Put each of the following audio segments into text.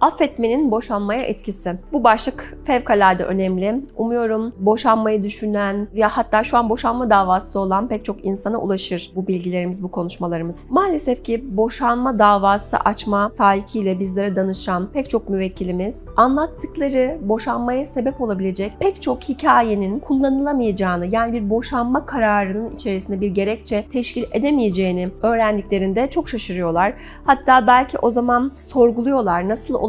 Affetmenin boşanmaya etkisi. Bu başlık fevkalade önemli. Umuyorum boşanmayı düşünen ya hatta şu an boşanma davası olan pek çok insana ulaşır bu bilgilerimiz, bu konuşmalarımız. Maalesef ki boşanma davası açma talikiyle bizlere danışan pek çok müvekkilimiz anlattıkları boşanmaya sebep olabilecek pek çok hikayenin kullanılamayacağını, yani bir boşanma kararının içerisinde bir gerekçe teşkil edemeyeceğini öğrendiklerinde çok şaşırıyorlar. Hatta belki o zaman sorguluyorlar, nasıl olabilir?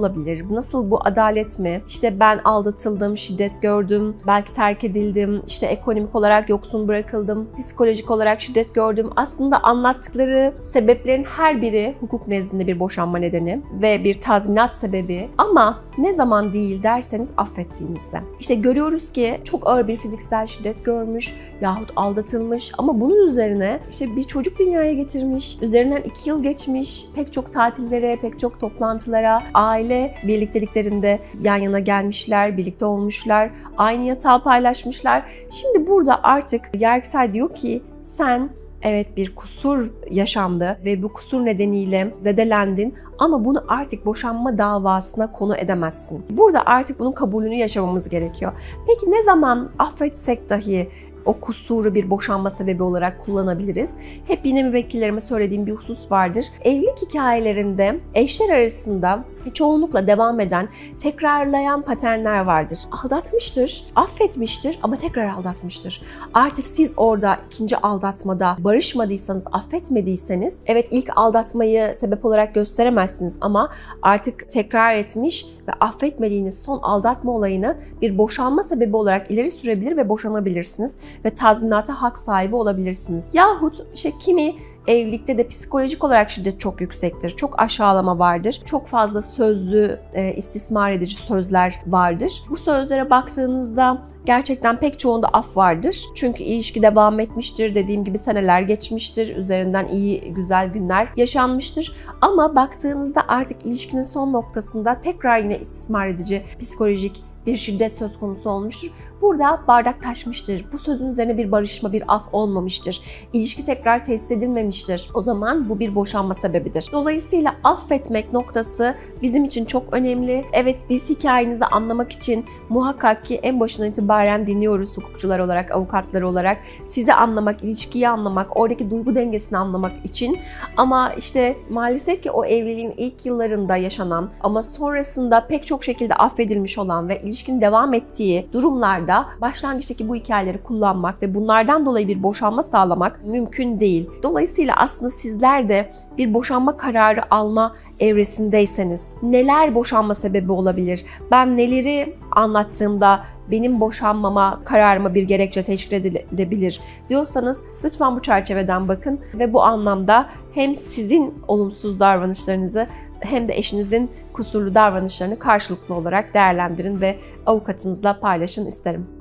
Nasıl, bu adalet mi? İşte ben aldatıldım, şiddet gördüm, belki terk edildim, işte ekonomik olarak yoksun bırakıldım, psikolojik olarak şiddet gördüm. Aslında anlattıkları sebeplerin her biri hukuk nezdinde bir boşanma nedeni ve bir tazminat sebebi, ama ne zaman değil derseniz affettiğinizde. İşte görüyoruz ki çok ağır bir fiziksel şiddet görmüş yahut aldatılmış, ama bunun üzerine işte bir çocuk dünyaya getirmiş, üzerinden 2 yıl geçmiş, pek çok tatillere, pek çok toplantılara, aile birlikteliklerinde yan yana gelmişler, birlikte olmuşlar, aynı yatağı paylaşmışlar. Şimdi burada artık Yargıtay diyor ki sen evet bir kusur yaşandı ve bu kusur nedeniyle zedelendin, ama bunu artık boşanma davasına konu edemezsin. Burada artık bunun kabulünü yaşamamız gerekiyor. Peki ne zaman affetsek dahi o kusuru bir boşanma sebebi olarak kullanabiliriz? Hep yine müvekkillerime söylediğim bir husus vardır. Evlilik hikayelerinde eşler arasında çoğunlukla devam eden, tekrarlayan paternler vardır. Aldatmıştır, affetmiştir ama tekrar aldatmıştır. Artık siz orada ikinci aldatmada barışmadıysanız, affetmediyseniz, evet ilk aldatmayı sebep olarak gösteremezsiniz ama artık tekrar etmiş ve affetmediğiniz son aldatma olayını bir boşanma sebebi olarak ileri sürebilir ve boşanabilirsiniz ve tazminata hak sahibi olabilirsiniz. Yahut işte kimi evlilikte de psikolojik olarak şiddet çok yüksektir, çok aşağılama vardır, çok fazla sözlü, istismar edici sözler vardır. Bu sözlere baktığınızda gerçekten pek çoğunda af vardır. Çünkü ilişki devam etmiştir, dediğim gibi seneler geçmiştir, üzerinden iyi, güzel günler yaşanmıştır. Ama baktığınızda artık ilişkinin son noktasında tekrar yine istismar edici, psikolojik bir şiddet söz konusu olmuştur. Burada bardak taşmıştır. Bu sözün üzerine bir barışma, bir af olmamıştır. İlişki tekrar tesis edilmemiştir. O zaman bu bir boşanma sebebidir. Dolayısıyla affetmek noktası bizim için çok önemli. Evet, biz hikayenizi anlamak için muhakkak ki en başından itibaren dinliyoruz hukukçular olarak, avukatlar olarak. Sizi anlamak, ilişkiyi anlamak, oradaki duygu dengesini anlamak için. Ama işte maalesef ki o evliliğin ilk yıllarında yaşanan ama sonrasında pek çok şekilde affedilmiş olan ve ilişkinin devam ettiği durumlarda başlangıçtaki bu hikayeleri kullanmak ve bunlardan dolayı bir boşanma sağlamak mümkün değil. Dolayısıyla aslında sizler de bir boşanma kararı alma evresindeyseniz neler boşanma sebebi olabilir? Ben neleri anlattığımda benim boşanmama, kararıma bir gerekçe teşkil edilebilir diyorsanız lütfen bu çerçeveden bakın ve bu anlamda hem sizin olumsuz davranışlarınızı hem de eşinizin kusurlu davranışlarını karşılıklı olarak değerlendirin ve avukatınızla paylaşın isterim.